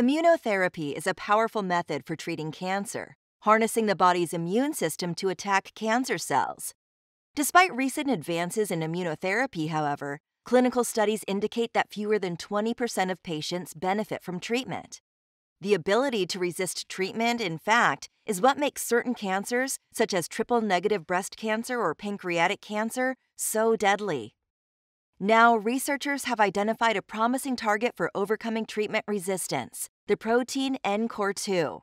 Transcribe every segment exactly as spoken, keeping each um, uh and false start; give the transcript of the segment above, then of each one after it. Immunotherapy is a powerful method for treating cancer, harnessing the body's immune system to attack cancer cells. Despite recent advances in immunotherapy, however, clinical studies indicate that fewer than twenty percent of patients benefit from treatment. The ability to resist treatment, in fact, is what makes certain cancers, such as triple-negative breast cancer or pancreatic cancer, so deadly. Now, researchers have identified a promising target for overcoming treatment resistance, the protein N C O R two.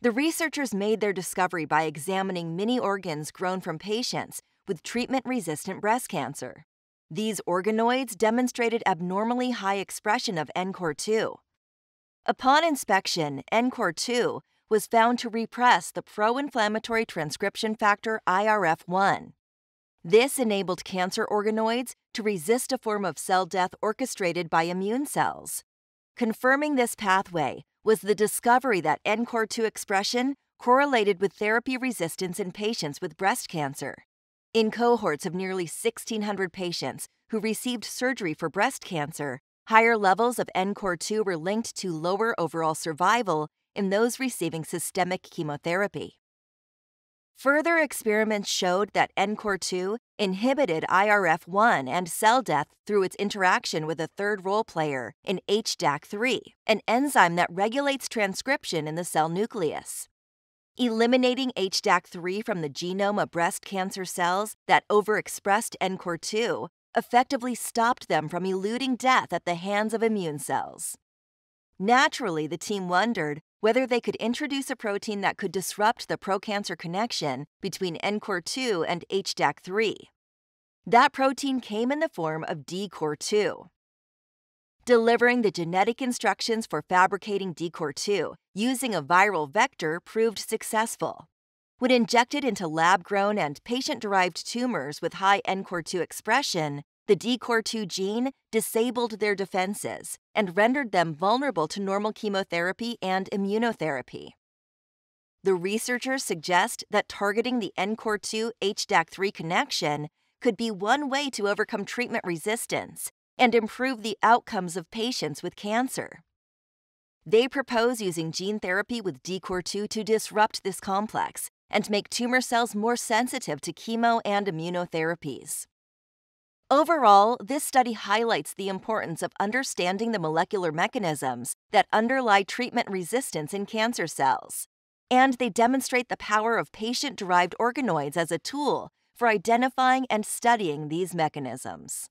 The researchers made their discovery by examining mini organs grown from patients with treatment-resistant breast cancer. These organoids demonstrated abnormally high expression of N C O R two. Upon inspection, N C O R two was found to repress the pro-inflammatory transcription factor I R F one. This enabled cancer organoids to resist a form of cell death orchestrated by immune cells. Confirming this pathway was the discovery that N C O R two expression correlated with therapy resistance in patients with breast cancer. In cohorts of nearly sixteen hundred patients who received surgery for breast cancer, higher levels of N C O R two were linked to lower overall survival in those receiving systemic chemotherapy. Further experiments showed that N C O R two inhibited I R F one and cell death through its interaction with a third role player in H D A C three, an enzyme that regulates transcription in the cell nucleus. Eliminating H D A C three from the genome of breast cancer cells that overexpressed N C O R two effectively stopped them from eluding death at the hands of immune cells. Naturally, the team wondered whether they could introduce a protein that could disrupt the pro-cancer connection between N C O R two and H D A C three. That protein came in the form of D C O R two. Delivering the genetic instructions for fabricating D C O R two using a viral vector proved successful. When injected into lab-grown and patient-derived tumors with high N C O R two expression, the D C O R two gene disabled their defenses and rendered them vulnerable to normal chemotherapy and immunotherapy. The researchers suggest that targeting the N C O R two H D A C three connection could be one way to overcome treatment resistance and improve the outcomes of patients with cancer. They propose using gene therapy with D C O R two to disrupt this complex and make tumor cells more sensitive to chemo and immunotherapies. Overall, this study highlights the importance of understanding the molecular mechanisms that underlie treatment resistance in cancer cells, and they demonstrate the power of patient-derived organoids as a tool for identifying and studying these mechanisms.